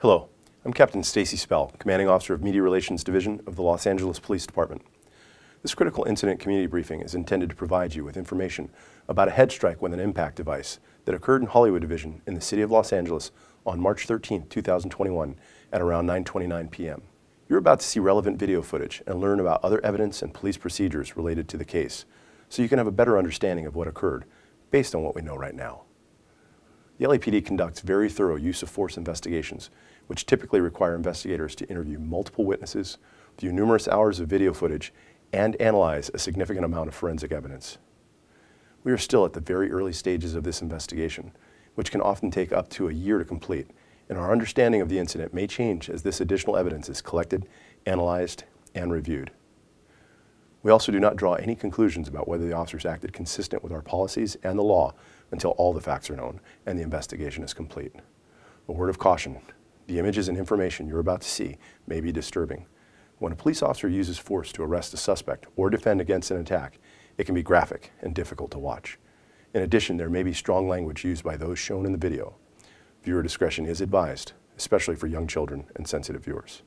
Hello, I'm Captain Stacey Spell, Commanding Officer of Media Relations Division of the Los Angeles Police Department. This critical incident community briefing is intended to provide you with information about a head strike with an impact device that occurred in Hollywood Division in the City of Los Angeles on March 13, 2021 at around 9:29 p.m. You're about to see relevant video footage and learn about other evidence and police procedures related to the case, so you can have a better understanding of what occurred based on what we know right now. The LAPD conducts very thorough use of force investigations, which typically require investigators to interview multiple witnesses, view numerous hours of video footage, and analyze a significant amount of forensic evidence. We are still at the very early stages of this investigation, which can often take up to a year to complete, and our understanding of the incident may change as this additional evidence is collected, analyzed, and reviewed. We also do not draw any conclusions about whether the officers acted consistent with our policies and the law until all the facts are known and the investigation is complete. A word of caution: the images and information you're about to see may be disturbing. When a police officer uses force to arrest a suspect or defend against an attack, it can be graphic and difficult to watch. In addition, there may be strong language used by those shown in the video. Viewer discretion is advised, especially for young children and sensitive viewers.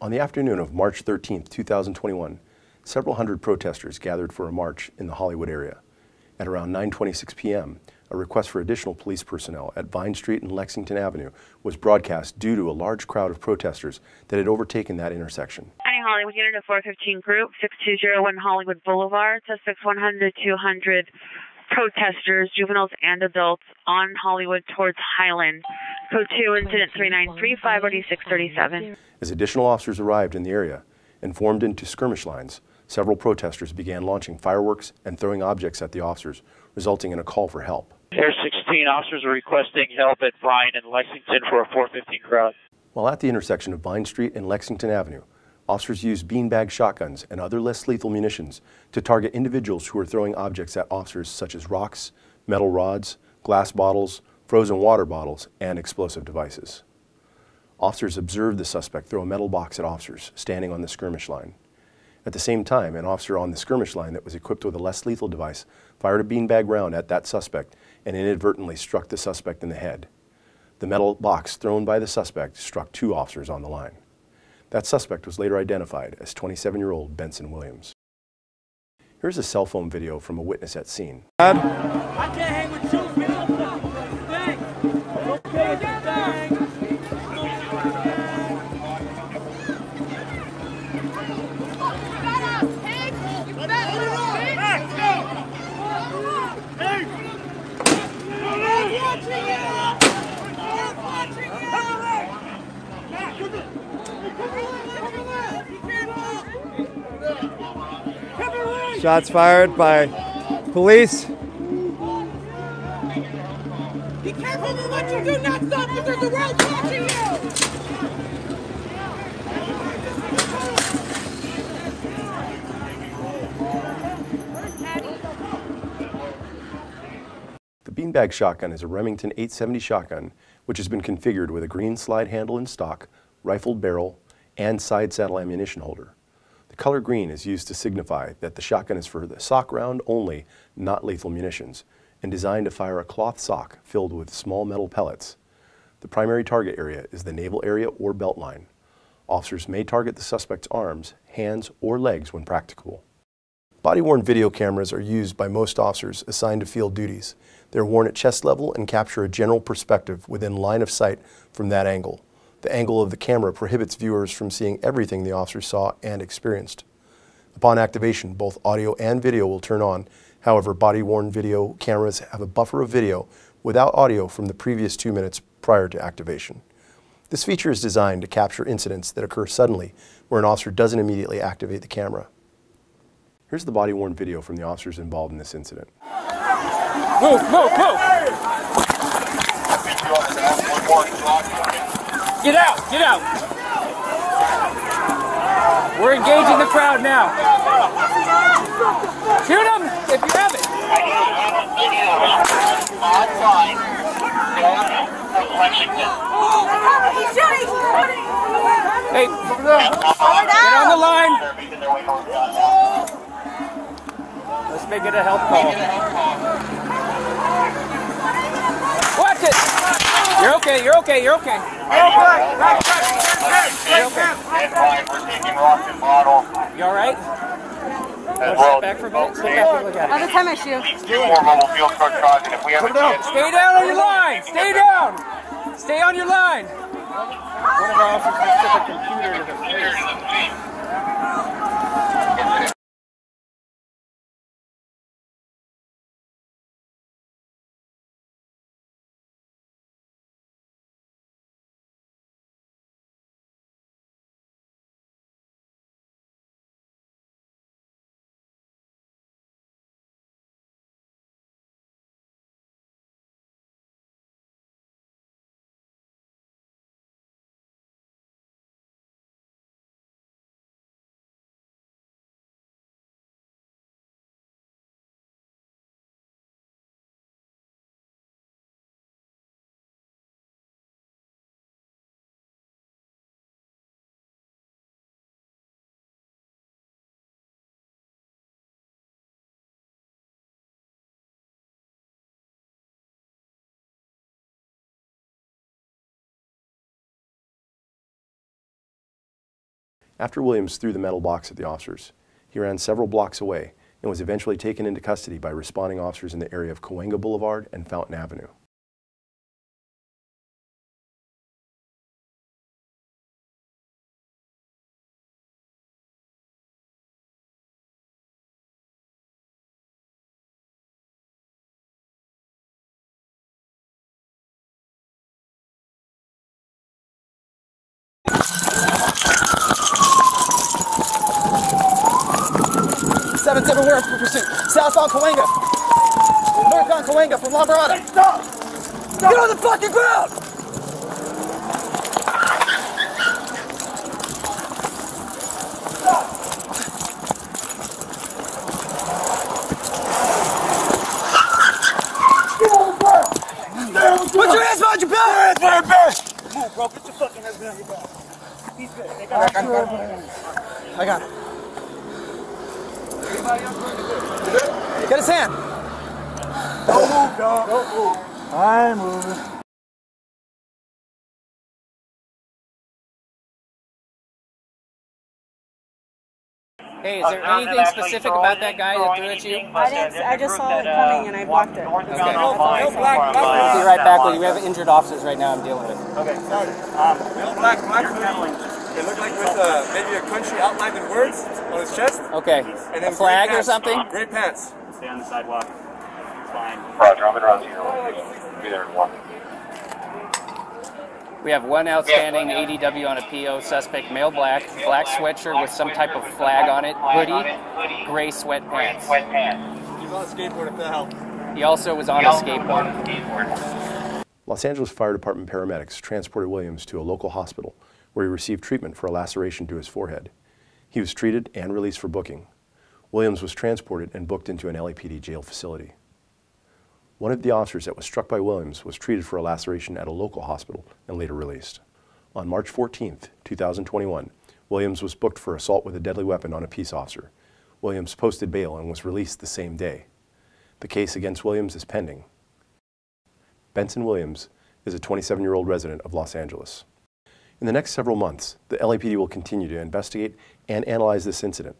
On the afternoon of March 13, 2021, several hundred protesters gathered for a march in the Hollywood area. At around 9:26 p.m., a request for additional police personnel at Vine Street and Lexington Avenue was broadcast due to a large crowd of protesters that had overtaken that intersection. Hi, Hollywood Unit of 415 Group, 6201 Hollywood Boulevard, suspects 100 to 200 protesters, juveniles and adults, on Hollywood towards Highland. Code 2, Incident 3935, 4637. As additional officers arrived in the area and formed into skirmish lines, several protesters began launching fireworks and throwing objects at the officers, resulting in a call for help. Air 16 officers are requesting help at Vine and Lexington for a 415 crowd. While at the intersection of Vine Street and Lexington Avenue, officers used beanbag shotguns and other less lethal munitions to target individuals who were throwing objects at officers such as rocks, metal rods, glass bottles, frozen water bottles, and explosive devices. Officers observed the suspect throw a metal box at officers standing on the skirmish line. At the same time, an officer on the skirmish line that was equipped with a less lethal device fired a beanbag round at that suspect and inadvertently struck the suspect in the head. The metal box thrown by the suspect struck two officers on the line. That suspect was later identified as 27-year-old Benson Williams. Here's a cell phone video from a witness at scene. I can't hang with you. Shots fired by police. Be careful with what you do, not stop, because there's the world watching you! The beanbag shotgun is a Remington 870 shotgun, which has been configured with a green slide handle in stock, rifled barrel, and side saddle ammunition holder. The color green is used to signify that the shotgun is for the sock round only, not lethal munitions, and designed to fire a cloth sock filled with small metal pellets. The primary target area is the navel area or belt line. Officers may target the suspect's arms, hands, or legs when practicable. Body-worn video cameras are used by most officers assigned to field duties. They're worn at chest level and capture a general perspective within line of sight from that angle. The angle of the camera prohibits viewers from seeing everything the officer saw and experienced. Upon activation, both audio and video will turn on. However, body-worn video cameras have a buffer of video without audio from the previous 2 minutes prior to activation. This feature is designed to capture incidents that occur suddenly where an officer doesn't immediately activate the camera. Here's the body-worn video from the officers involved in this incident. Move, move, move! Get out! Get out! We're engaging the crowd now. Shoot them if you have it. He's shooting! Hey, get on the line. Let's make it a health call. Watch it! You're okay, you're okay, you're okay. We're taking rocks and bottles. You alright? As well, back for a minute. Other time I shoot. Two more mobile field truck drives, and if we have a chance. Stay down on your line! Stay down! Stay on your line! One of our officers took a computer to the face. After Williams threw the metal box at the officers, he ran several blocks away and was eventually taken into custody by responding officers in the area of Cahuenga Boulevard and Fountain Avenue. South on Cahuenga. North on Cahuenga from La Brea. Stop! Stop! Get on the fucking ground! Stop! Get on the ground! Put your hands behind your back! Put your hands behind your back! Come on, bro. Put your fucking hands behind your back. He's good. They got it. I got it. Get his hand. Don't move, dog. Don't move. I'm moving. Hey, is there anything specific about that guy that threw at you? I just saw it coming and I blocked it. Okay. I'll be right back with you. We have injured officers right now I'm dealing with. Okay. No black. It looked like with maybe a country outlined in words on his chest. Okay. And then a flag or something? Gray pants. Stay on the sidewalk. It's fine. Roger, I'm in around here. Be there in one. We have one outstanding ADW on a PO suspect, male black, black sweatshirt with some type of flag on it, hoodie, gray sweatpants. He's on a skateboard if that helps. He also was on a skateboard. Los Angeles Fire Department paramedics transported Williams to a local hospital, where he received treatment for a laceration to his forehead. He was treated and released for booking. Williams was transported and booked into an LAPD jail facility. One of the officers that was struck by Williams was treated for a laceration at a local hospital and later released. On March 14, 2021, Williams was booked for assault with a deadly weapon on a peace officer. Williams posted bail and was released the same day. The case against Williams is pending. Benson Williams is a 27-year-old resident of Los Angeles. In the next several months, the LAPD will continue to investigate and analyze this incident.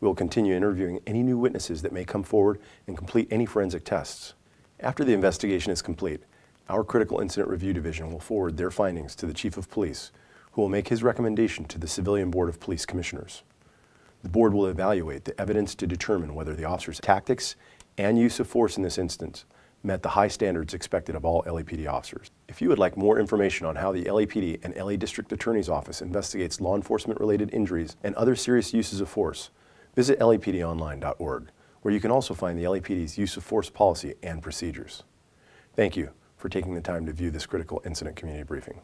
We will continue interviewing any new witnesses that may come forward and complete any forensic tests. After the investigation is complete, our Critical Incident Review Division will forward their findings to the Chief of Police, who will make his recommendation to the Civilian Board of Police Commissioners. The board will evaluate the evidence to determine whether the officer's tactics and use of force in this instance met the high standards expected of all LAPD officers. If you would like more information on how the LAPD and LA District Attorney's Office investigates law enforcement-related injuries and other serious uses of force, visit lapdonline.org, where you can also find the LAPD's use of force policy and procedures. Thank you for taking the time to view this critical incident community briefing.